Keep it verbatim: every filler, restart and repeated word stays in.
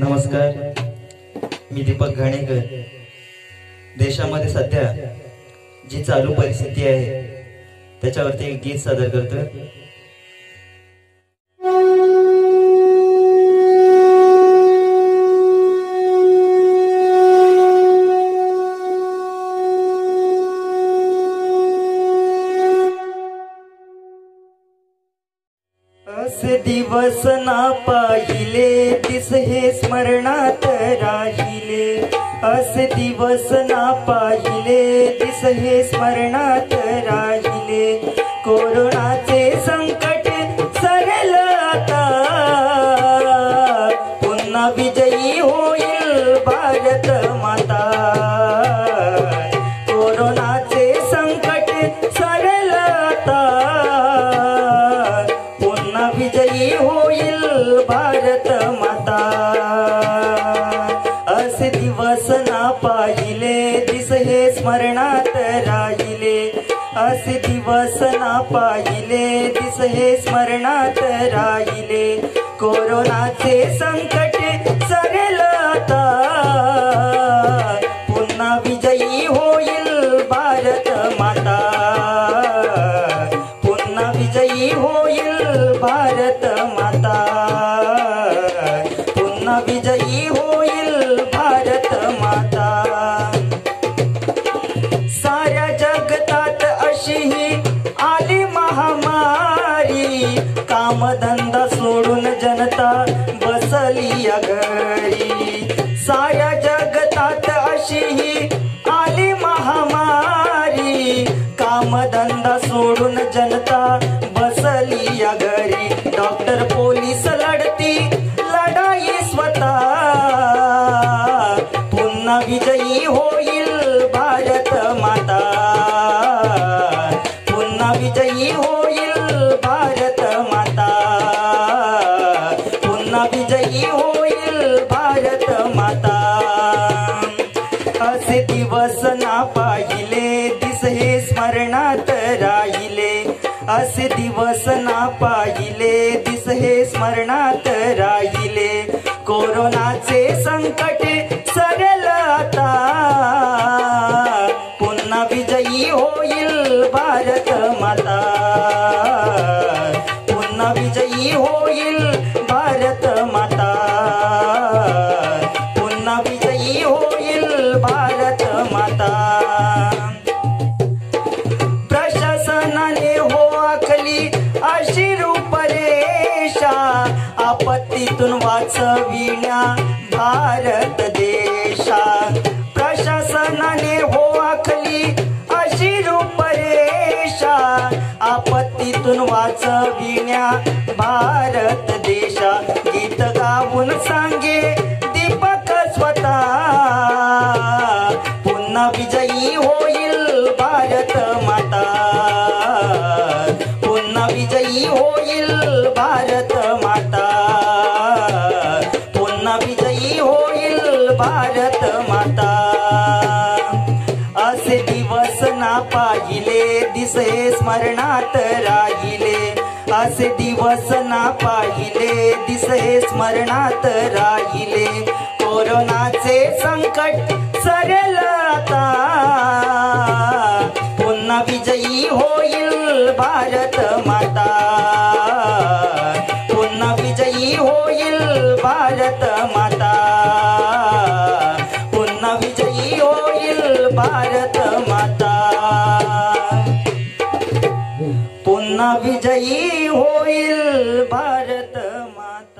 नमस्कार, मी दीपक घाणेकर। देशामध्ये सध्या जी चालू परिस्थिती आहे त्याच्यावरती एक गीत सादर करतो। असे दिवस ना पाहिले दिस हे स्मरणात राहिले, असे दिवस ना पाहिले दिस हे स्मरणात राहिले। कोरोनाचे संकट सरल आता, पुन्हा विजयी होईल भारत माता। कोरोनाचे संकट सरल आता, विजयी होईल भारत माता। असे दिवस ना पाहिले दिस हे स्मरणात राहिले, असे दिवस ना पाहिले दिस हे स्मरणात राहिले। कोरोनाचे संकट सरल आता, पुन्हा विजयी होईल भारत माता, पुन्हा विजयी होईल भारत माता, पुन्हा विजयी होईल भारत माता। साऱ्या जगतात अशी ही आली महामारी, कामधंदा सोडून जनता बसली या घरी। साऱ्या जगतात अशी ही आली महामारी, कामधंदा सोडून जनता बसली या घरी। डॉक्टर पोलीस लढती लढाई स्वतः, पुन्हा विजयी होईल भारत माता, पुन्हा विजयी होईल भारत माता, पुन्हा विजयी होईल भारत माता। असे दिवस ना पाहिले दिस हे स्मरणात राहिले, असे दिवस ना पाहिले दिस हे स्मरणात राहिले। कोरोनाचे संकट सरल आता, पुन्हा विजयी होईल भारत माता, पुन्हा विजयी होईल भारत माता, पुन्हा विजयी होईल भारत माता। प्रशासनाने हो अशी रूपरेषा, आपत्तीतून वाचविण्या भारत देशा। प्रशासनाने हो आखली अशी रूपरेषा, आपत्तीतून वाचविण्या भारत देशा। गीत गाऊन सांगे दीपक स्वतः, पुन्हा विजयी होईल भारत माता, विजयी होईल भारत माता, पुन्हा विजयी होईल भारत माता। असे दिवस ना पाहिले दिस हे स्मरणात राहिले, असे दिवस ना पाहिले दिस हे स्मरणात राहिले। कोरोनाचे संकट सरल आता, पुन्हा विजयी होईल भारत माता, पुन्हा विजयी होईल भारत माता, पुन्हा विजयी होईल भारत माता, पुन्हा विजयी होईल भारत माता।